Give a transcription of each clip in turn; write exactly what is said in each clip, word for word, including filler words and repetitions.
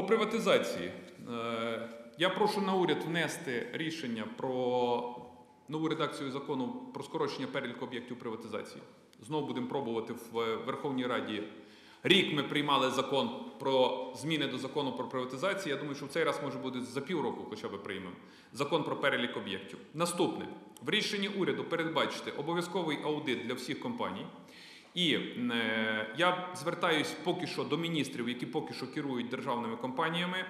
По приватизації. Я прошу на уряд внести рішення про нову редакцію закону про скорочення переліку об'єктів приватизації. Знову будемо пробувати в Верховній Раді. Рік ми приймали закон про зміни до закону про приватизацію. Я думаю, що в цей раз, може, буде за півроку хоча б приймемо. Закон про перелік об'єктів. Наступне. В рішенні уряду передбачити обов'язковий аудит для всіх компаній. І е, я звертаюся поки що до міністрів, які поки що керують державними компаніями,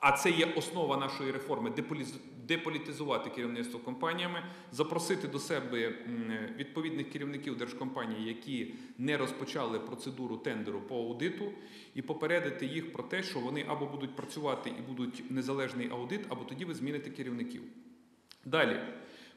а це є основа нашої реформи – деполітизувати керівництво компаніями, запросити до себе відповідних керівників держкомпаній, які не розпочали процедуру тендеру по аудиту, і попередити їх про те, що вони або будуть працювати і будуть незалежний аудит, або тоді ви зміните керівників. Далі.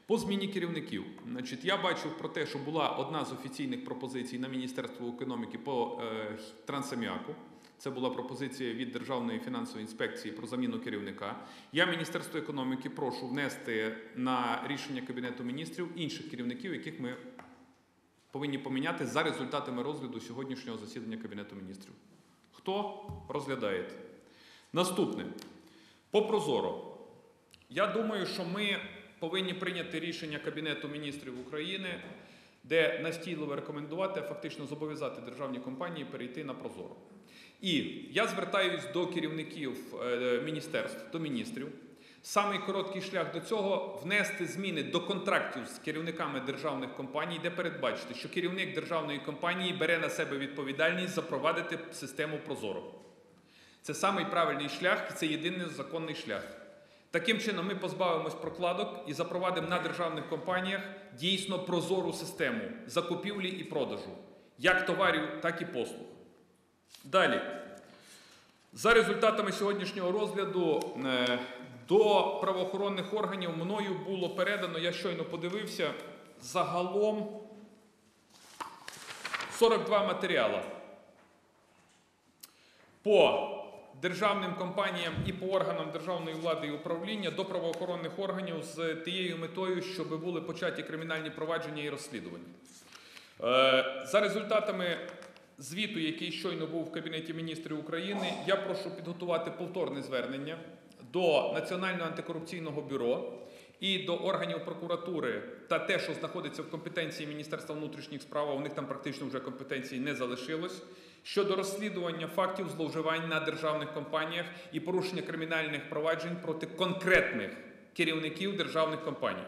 По зміні керівників. Значить, я бачив про те, що була одна з офіційних пропозицій на Міністерство економіки по е, трансаміаку. Це була пропозиція від Державної фінансової інспекції про заміну керівника. Я Міністерство економіки прошу внести на рішення Кабінету Міністрів інших керівників, яких ми повинні поміняти за результатами розгляду сьогоднішнього засідання Кабінету Міністрів. Хто? Розглядаєте. Наступне. По Прозоро. Я думаю, що ми повинні прийняти рішення Кабінету Міністрів України, де настійливо рекомендувати, а фактично зобов'язати державні компанії перейти на Прозоро. І я звертаюсь до керівників міністерств, до міністрів. Самий короткий шлях до цього – внести зміни до контрактів з керівниками державних компаній, де передбачити, що керівник державної компанії бере на себе відповідальність запровадити систему Прозоро. Це самий правильний шлях і це єдиний законний шлях. Таким чином ми позбавимось прокладок і запровадимо на державних компаніях дійсно прозору систему закупівлі і продажу, як товарів, так і послуг. Далі. За результатами сьогоднішнього розгляду до правоохоронних органів мною було передано, я щойно подивився, загалом сорок два матеріали по державним компаніям і по органам державної влади і управління до правоохоронних органів з тією метою, щоб були початі кримінальні провадження і розслідування. За результатами звіту, який щойно був в Кабінеті Міністрів України, я прошу підготувати повторне звернення до Національного антикорупційного бюро і до органів прокуратури та те, що знаходиться в компетенції Міністерства внутрішніх справ, а у них там практично вже компетенції не залишилось, щодо розслідування фактів зловживань на державних компаніях і порушення кримінальних проваджень проти конкретних керівників державних компаній.